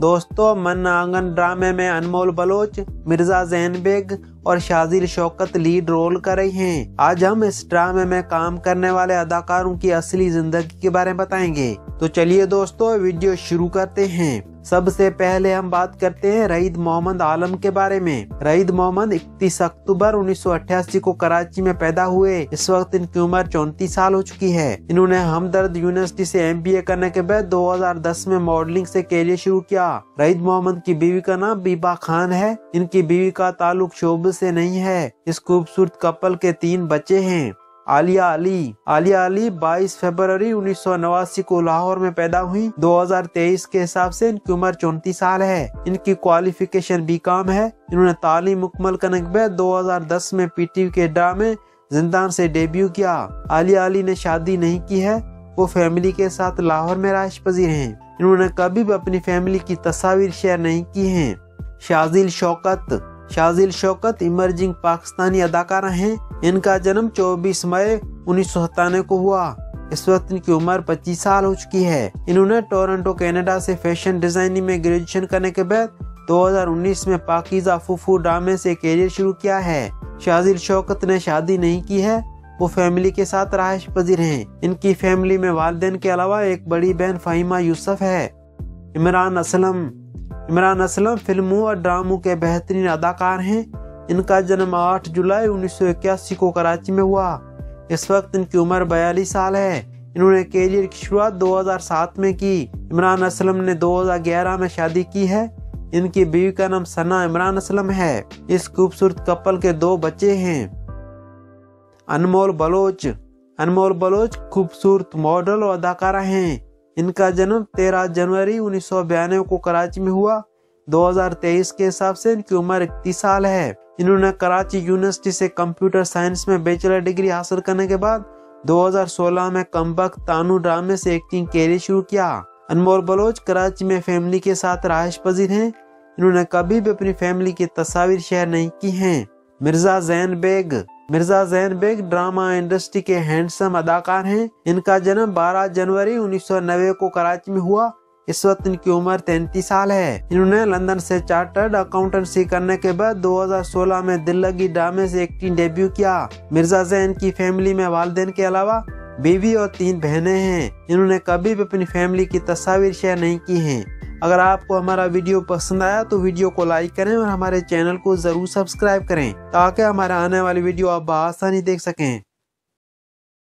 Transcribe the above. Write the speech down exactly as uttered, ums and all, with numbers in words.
दोस्तों, मन आंगन ड्रामे में अनमोल बलोच, मिर्जा जैन बेग और शाजिल शौकत लीड रोल कर रही हैं। आज हम इस ड्रामे में काम करने वाले अदाकारों की असली जिंदगी के बारे में बताएंगे। तो चलिए दोस्तों, वीडियो शुरू करते हैं। सबसे पहले हम बात करते हैं रशीद मोहम्मद आलम के बारे में। रशीद मोहम्मद इकतीस अक्टूबर उन्नीस सौ अट्ठासी को कराची में पैदा हुए। इस वक्त इनकी उम्र चौंतीस साल हो चुकी है। इन्होंने हमदर्द यूनिवर्सिटी से एमबीए करने के बाद दो हज़ार दस में मॉडलिंग से कैरियर शुरू किया। रशीद मोहम्मद की बीवी का नाम बीबा खान है। इनकी बीवी का ताल्लुक शोबे से नहीं है। इस खूबसूरत कपल के तीन बच्चे हैं। आलिया अली आलिया अली बाईस फरवरी उन्नीस सौ नवासी को लाहौर में पैदा हुई। दो हज़ार तेईस के हिसाब से इनकी उम्र चौंतीस साल है। इनकी क्वालिफिकेशन बीकॉम है। इन्होंने तालीम मुकम्मल करने के बाद दो हज़ार दस में पीटीवी के ड्रामे जिंदान से डेब्यू किया। आलिया अली ने शादी नहीं की है। वो फैमिली के साथ लाहौर में रहाइश पजीर हैं। इन्होंने कभी भी अपनी फैमिली की तस्वीर शेयर नहीं की है। शाजिल शौकत शाजिल शौकत इमर्जिंग पाकिस्तानी अदाकारा हैं। इनका जन्म चौबीस मई उन्नीस सौ सत्तानवे को हुआ। इस वक्त इनकी उम्र पच्चीस साल हो चुकी है। इन्होंने टोरंटो कनाडा से फैशन डिजाइनिंग में ग्रेजुएशन करने के बाद दो हज़ार उन्नीस में पाकिजा फुफू ड्रामे से करियर शुरू किया है। शाजिल शौकत ने शादी नहीं की है। वो फैमिली के साथ रहाइश पजीर हैं। इनकी फैमिली में वालिदैन के अलावा एक बड़ी बहन फाहिमा यूसुफ है। इमरान असलम इमरान असलम फिल्मों और ड्रामों के बेहतरीन अदाकार हैं। इनका जन्म आठ जुलाई उन्नीस सौ इक्यासी को कराची में हुआ। इस वक्त इनकी उम्र बयालीस साल है। इन्होंने कैरियर की शुरुआत दो हज़ार सात में की। इमरान असलम ने दो हज़ार ग्यारह में शादी की है। इनकी बीवी का नाम सना इमरान असलम है। इस खूबसूरत कपल के दो बच्चे हैं। अनमोल बलोच अनमोल बलोच खूबसूरत मॉडल और अदाकारा हैं। इनका जन्म तेरह जनवरी उन्नीस सौ बयानवे को कराची में हुआ। दो हज़ार तेईस के हिसाब से इनकी उम्र इकतीस साल है। इन्होंने कराची यूनिवर्सिटी से कंप्यूटर साइंस में बैचलर डिग्री हासिल करने के बाद दो हज़ार सोलह में कमबख्त तानू ड्रामे से एक्टिंग कैरियर शुरू किया। अनमोल बलोच कराची में फैमिली के साथ रहाइश पजीर हैं। इन्होंने कभी भी अपनी फैमिली की तस्वीर शेयर नहीं की हैं। मिर्जा जैन बेग मिर्जा जैन बेग ड्रामा इंडस्ट्री के हैंडसम अदाकार हैं। इनका जन्म बारह जनवरी उन्नीस सौ नब्बे को कराची में हुआ। इस वक्त इनकी उम्र तैंतीस साल है। इन्होंने लंदन से चार्टर्ड अकाउंटेंसी करने के बाद दो हज़ार सोलह में दिल्लगी ड्रामे से एक्टिंग डेब्यू किया। मिर्जा जैन की फैमिली में वालिदैन के अलावा बीवी और तीन बहनें हैं। इन्होंने कभी भी अपनी फैमिली की तस्वीर शेयर नहीं की है। अगर आपको हमारा वीडियो पसंद आया तो वीडियो को लाइक करें और हमारे चैनल को जरूर सब्सक्राइब करें ताकि हमारे आने वाली वीडियो आप आसानी देख सकें।